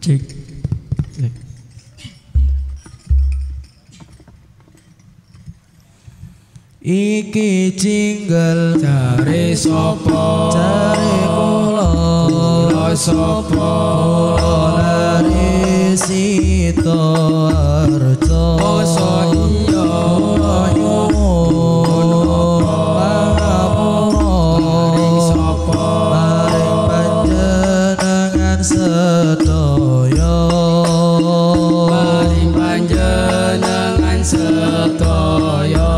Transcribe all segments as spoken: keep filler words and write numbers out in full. Cek. Cek. Iki jingle cari sopo, cari kula, kula sopo, kula dari Sidoarjo. Oso iyo nyuwun pangapura, mari sopo, mari panjenengan sedaya, mari panjenengan sedaya.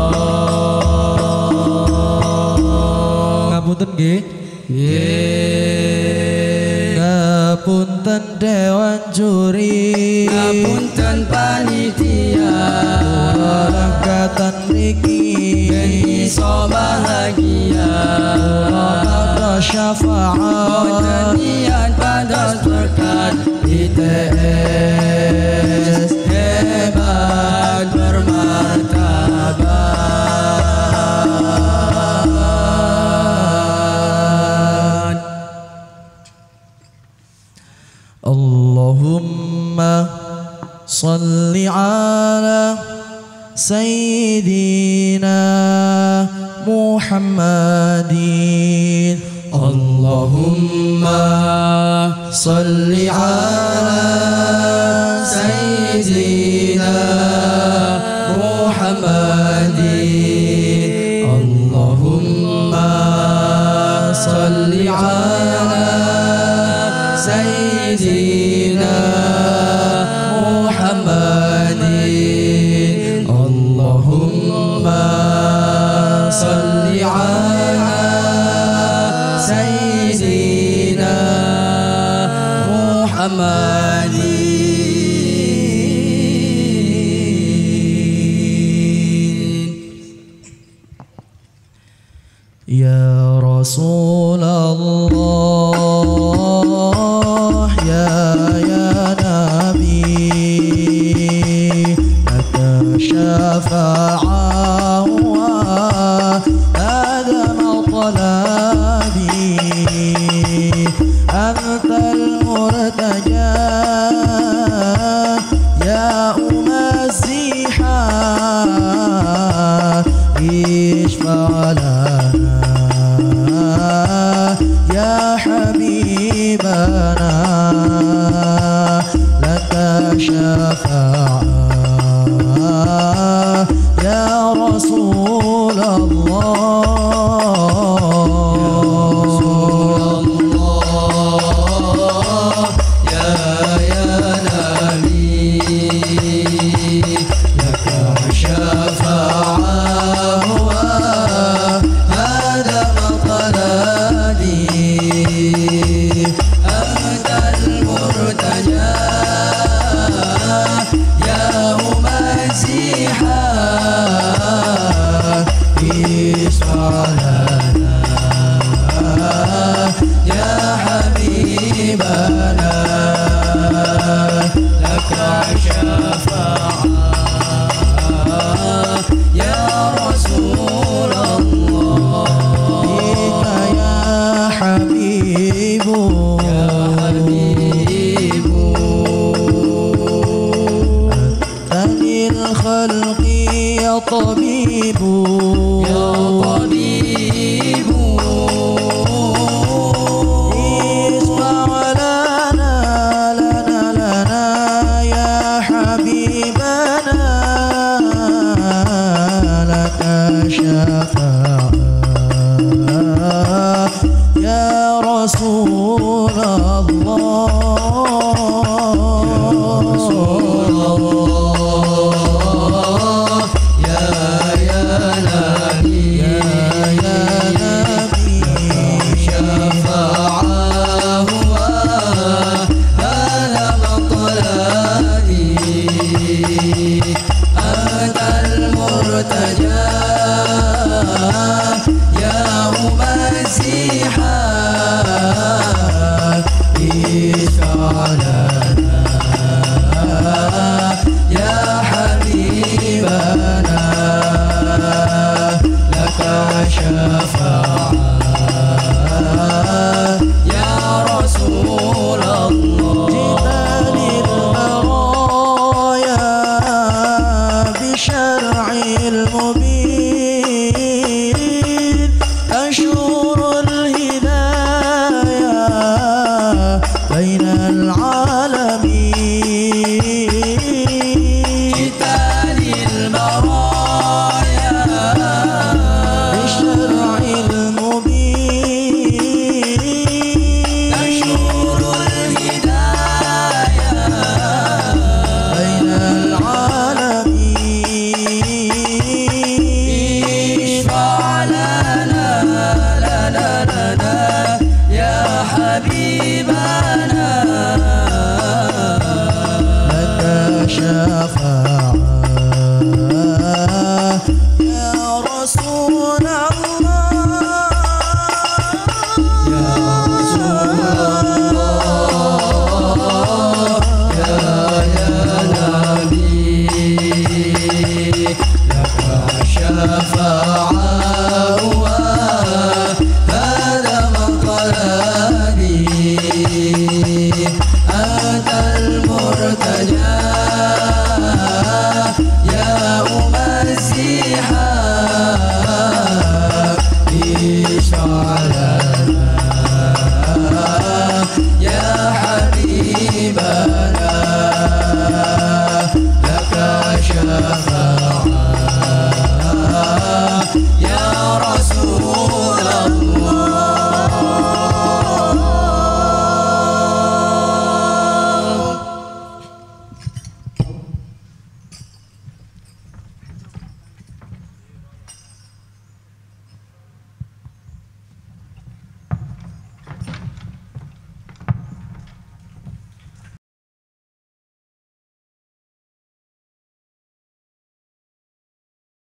Ngapunten dewan juri, ngapunten panitia, angkatan niki ben iso bahagia. Pada syafaat penyanyian pada berkat I T S hebat bermartabat. Allahumma salli ala Sayyidina Muhammadin. Allahumma salli ala Sayyidina Muhammadin. Allahumma salli ala Sayyidina Muhammadin. Allahumma salli ala Sayyidina Muhammadin. Ya Rasulullah, ya شفاعة وأدم طلبي أنت المرتجى يا أمزيحة اشفع لنا يا حبيبنا لك شفاعة يا رسول الله. يا يا نبي لك شفاعة وهذا مطلبي أنت المرتجى يا مزيحا يا حبيبنا لك شفاعة يا رسول الله. بك يا حبيب يا حبيب أنت للخلق يا طبيب يا طبيب اسمع لنا لنا لنا يا حبيبنا لك شفاعة يا رسول الله. يا رسول الله شفاعة يا رسول الله. بين العالمين.